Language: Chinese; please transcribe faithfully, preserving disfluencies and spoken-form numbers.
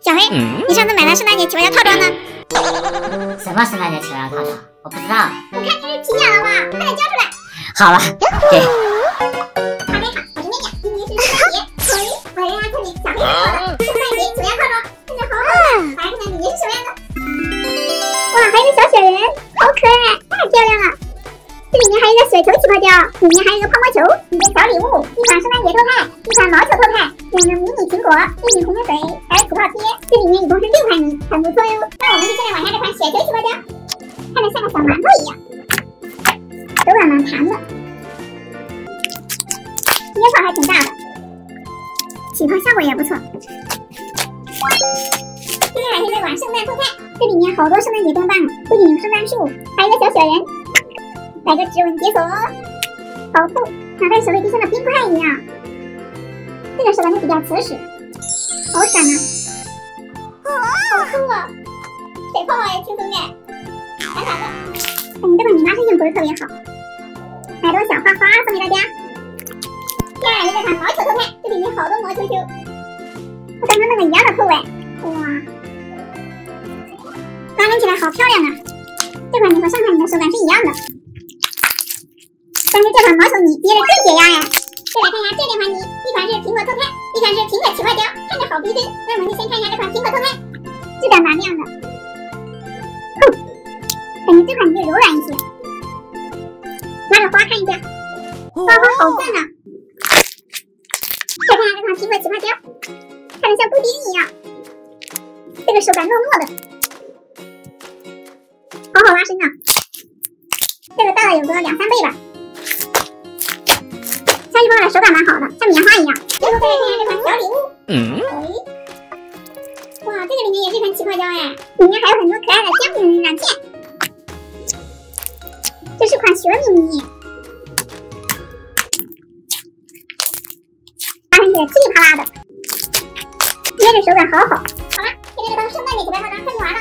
小黑，嗯、你上次买的是哪件九块钱套装呢？什么是哪件九块钱套装？我不知道。我看你是皮眼了吧？快点交出来。好了，给。好嘞，好，我是妹妹，今年是三年，我我让他给小黑买套了，这是哪件九块钱套装？这是好好看，反正你是什么样的？哇，还有个小雪人，好可爱，太漂亮了。这里面还有一个水球起泡胶，里面还有一个泡泡球，一个小礼物，一款圣诞节托派，一款毛球托派，两个迷你苹果，一瓶红酒水，还有土泡贴。这里面一共是六块泥，很不错哟。那我们就现在玩下这款雪球起泡胶，看着像个小馒头一样，手感蛮弹的，捏泡还挺大的，起泡效果也不错。接下来是这款圣诞托派，这里面好多圣诞节装扮，不仅有圣诞树，还有一个小雪人。来个指纹解锁，保护，哪怕手里就像个冰块一样。这个手感就比较瓷实，好闪啊！好酷啊！水泡泡也轻松点，傻傻的。哎，你这款米拉特性不是特别好，买朵小花花送给大家。第二是这款毛球头派，这里面好多毛球球，我刚刚那个一样的酷哎，哇！打理起来好漂亮啊！这款你和上款你的手感是一样的。但是这款毛球泥捏着更解压呀！再来看一下这两款泥，一款是苹果托派，一款是苹果起泡胶，看着好逼真。那我们就先看一下这款苹果托派，质感蛮亮的，哼，感觉这款泥就柔软一些。拿个花看一下，花花好赞啊！再看一下这款苹果起泡胶，看着像布丁一样，这个手感糯糯的，好好拉伸啊！这个大了有个两三倍吧。这包的手感蛮好的，像棉花一样。最后再来看一下这款小礼物，嗯、哎，哇，这个里面也是一款起泡胶哎，里面还有很多可爱的姜饼软件。这是款雪米泥，搭上去噼里啪啦的，捏着手感好好。好了，今天就到圣诞节九块套装测试完了。